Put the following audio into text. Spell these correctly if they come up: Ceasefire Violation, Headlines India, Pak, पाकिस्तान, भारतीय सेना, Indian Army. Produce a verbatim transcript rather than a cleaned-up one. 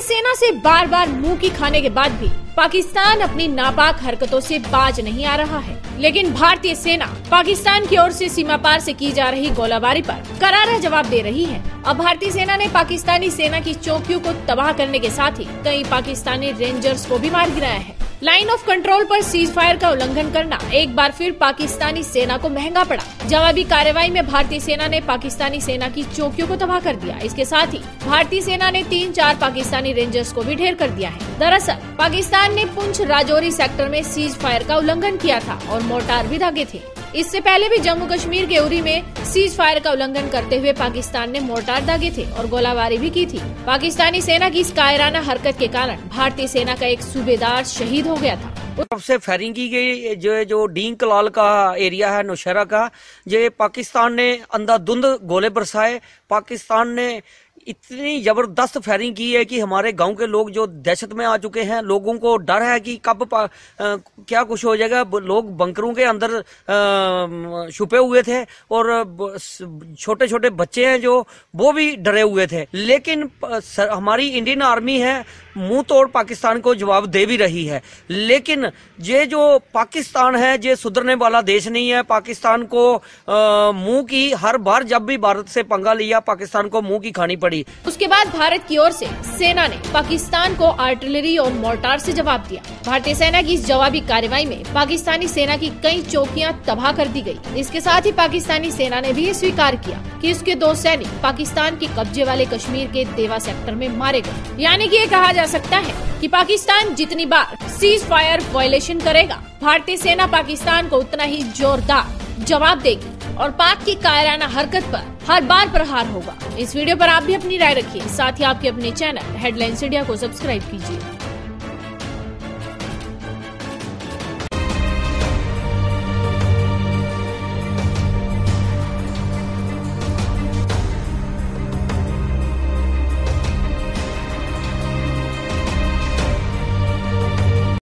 भारतीय सेना से बार बार मुंह की खाने के बाद भी पाकिस्तान अपनी नापाक हरकतों से बाज नहीं आ रहा है, लेकिन भारतीय सेना पाकिस्तान की ओर से सीमा पार से की जा रही गोलाबारी पर करारा जवाब दे रही है। अब भारतीय सेना ने पाकिस्तानी सेना की चौकियों को तबाह करने के साथ ही कई पाकिस्तानी रेंजर्स को भी मार गिराया है। लाइन ऑफ कंट्रोल पर सीज फायर का उल्लंघन करना एक बार फिर पाकिस्तानी सेना को महंगा पड़ा। जवाबी कार्रवाई में भारतीय सेना ने पाकिस्तानी सेना की चौकियों को तबाह कर दिया। इसके साथ ही भारतीय सेना ने तीन चार पाकिस्तानी रेंजर्स को भी ढेर कर दिया है। दरअसल पाकिस्तान ने पुंछ राजौरी सेक्टर में सीज फायर का उल्लंघन किया था और मोर्टार भी दागे थे। इससे पहले भी जम्मू कश्मीर के उरी में सीज फायर का उल्लंघन करते हुए पाकिस्तान ने मोर्टार दागे थे और गोलाबारी भी की थी। पाकिस्तानी सेना की इस कायराना हरकत के कारण भारतीय सेना का एक सूबेदार शहीद हो गया था। सबसे फायरिंग की गई जो जो डींग कलाल का एरिया है, नौशहरा का, ये पाकिस्तान ने अंधाधुंध गोले बरसाए। पाकिस्तान ने इतनी जबरदस्त फायरिंग की है कि हमारे गांव के लोग जो दहशत में आ चुके हैं, लोगों को डर है कि कब आ, क्या कुछ हो जाएगा। लोग बंकरों के अंदर छुपे हुए थे और छोटे छोटे बच्चे हैं जो वो भी डरे हुए थे, लेकिन सर, हमारी इंडियन आर्मी है मुंह तोड़ पाकिस्तान को जवाब दे भी रही है। लेकिन ये जो पाकिस्तान है ये सुधरने वाला देश नहीं है। पाकिस्तान को मुंह की हर बार जब भी भारत से पंगा लिया पाकिस्तान को मुंह की खानी पड़ी। उसके बाद भारत की ओर से सेना ने पाकिस्तान को आर्टिलरी और मोर्टार से जवाब दिया। भारतीय सेना की इस जवाबी कार्रवाई में पाकिस्तानी सेना की कई चौकियां तबाह कर दी गई। इसके साथ ही पाकिस्तानी सेना ने भी स्वीकार किया कि उसके दो सैनिक पाकिस्तान के कब्जे वाले कश्मीर के देवा सेक्टर में मारे गए। यानी कि ये कहा जा सकता है कि पाकिस्तान जितनी बार सीज फायर वायलेशन करेगा, भारतीय सेना पाकिस्तान को उतना ही जोरदार जवाब देगी और पाक की कायराना हरकत पर हर बार प्रहार होगा। इस वीडियो पर आप भी अपनी राय रखिए, साथ ही आपके अपने चैनल हेडलाइंस इंडिया को सब्सक्राइब कीजिए।